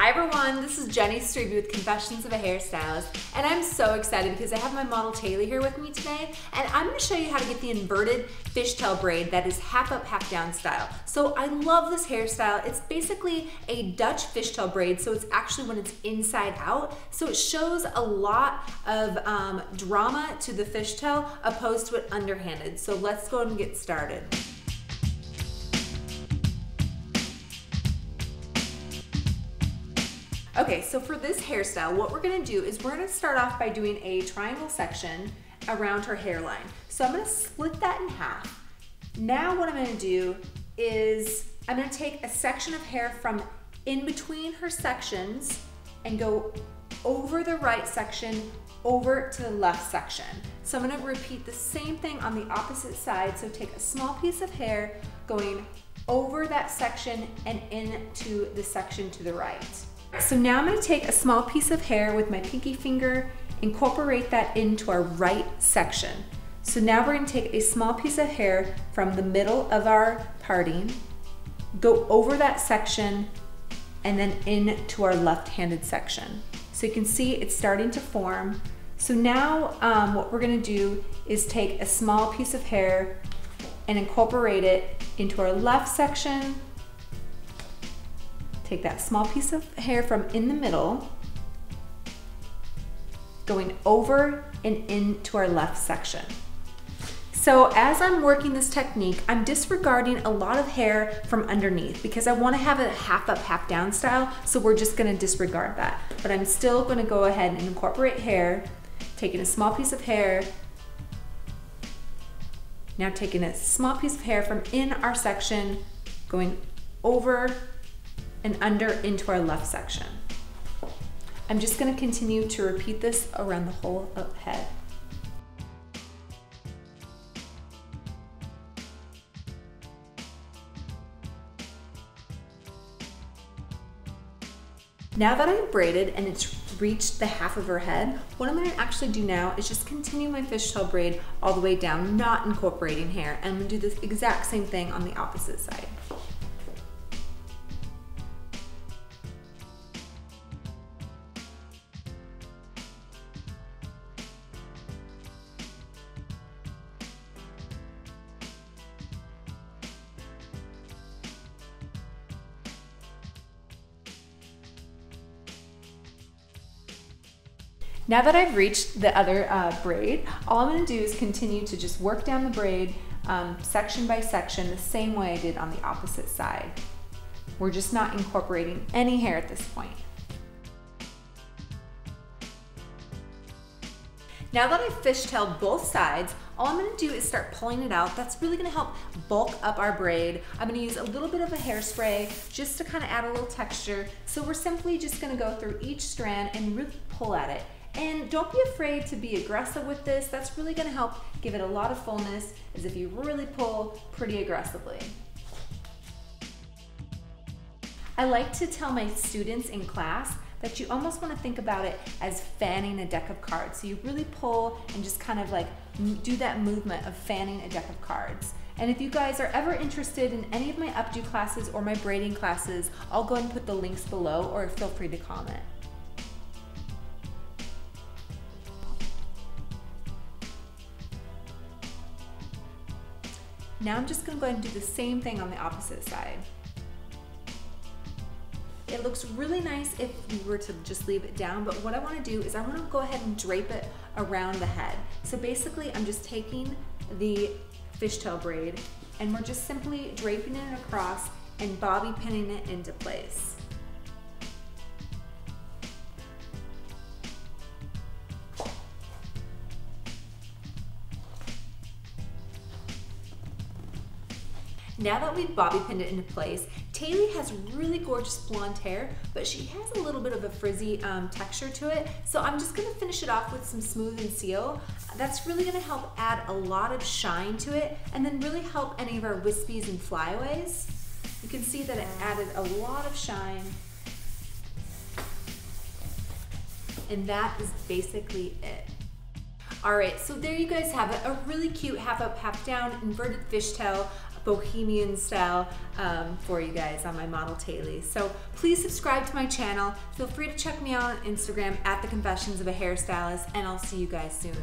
Hi everyone, this is Jenny Strebe with Confessions of a Hairstylist, and I'm so excited because I have my model Taylee here with me today, and I'm going to show you how to get the inverted fishtail braid that is half up, half down style. So I love this hairstyle. It's basically a Dutch fishtail braid, so it's actually when it's inside out. So it shows a lot of drama to the fishtail opposed to it underhanded. So let's go and get started. Okay, so for this hairstyle, what we're gonna do is we're gonna start off by doing a triangle section around her hairline. So I'm gonna split that in half. Now what I'm gonna do is I'm gonna take a section of hair from in between her sections and go over the right section, over to the left section. So I'm gonna repeat the same thing on the opposite side. So take a small piece of hair going over that section and into the section to the right. So now I'm going to take a small piece of hair with my pinky finger, incorporate that into our right section. So now we're going to take a small piece of hair from the middle of our parting, go over that section, and then into our left-handed section. So you can see it's starting to form. So now what we're going to do is take a small piece of hair and incorporate it into our left section. Take that small piece of hair from in the middle, going over and into our left section. So as I'm working this technique, I'm disregarding a lot of hair from underneath because I want to have a half up, half down style, so we're just going to disregard that. But I'm still going to go ahead and incorporate hair, taking a small piece of hair, now taking a small piece of hair from in our section, going over and under into our left section. I'm just going to continue to repeat this around the whole head. Now that I've braided and it's reached the half of her head, what I'm going to actually do now is just continue my fishtail braid all the way down, not incorporating hair. And I'm going to do this exact same thing on the opposite side. Now that I've reached the other braid, all I'm going to do is continue to just work down the braid section by section the same way I did on the opposite side. We're just not incorporating any hair at this point. Now that I've fishtailed both sides, all I'm going to do is start pulling it out. That's really going to help bulk up our braid. I'm going to use a little bit of a hairspray just to kind of add a little texture. So we're simply just going to go through each strand and really pull at it. And don't be afraid to be aggressive with this. That's really going to help give it a lot of fullness, is if you really pull pretty aggressively. I like to tell my students in class that you almost want to think about it as fanning a deck of cards. So you really pull and just kind of like do that movement of fanning a deck of cards. And if you guys are ever interested in any of my updo classes or my braiding classes, I'll go ahead and put the links below, or feel free to comment. Now I'm just going to go ahead and do the same thing on the opposite side. It looks really nice if you were to just leave it down, but what I want to do is I want to go ahead and drape it around the head. So basically I'm just taking the fishtail braid and we're just simply draping it across and bobby pinning it into place. Now that we've bobby pinned it into place, Taylee has really gorgeous blonde hair, but she has a little bit of a frizzy texture to it, so I'm just gonna finish it off with some Smooth and Seal. That's really gonna help add a lot of shine to it, and then really help any of our wispies and flyaways. You can see that it added a lot of shine. And that is basically it. All right, so there you guys have it, a really cute half up, half down inverted fishtail bohemian style for you guys on my model Taylee. So please subscribe to my channel. Feel free to check me out on Instagram at The Confessions of a Hairstylist, and I'll see you guys soon.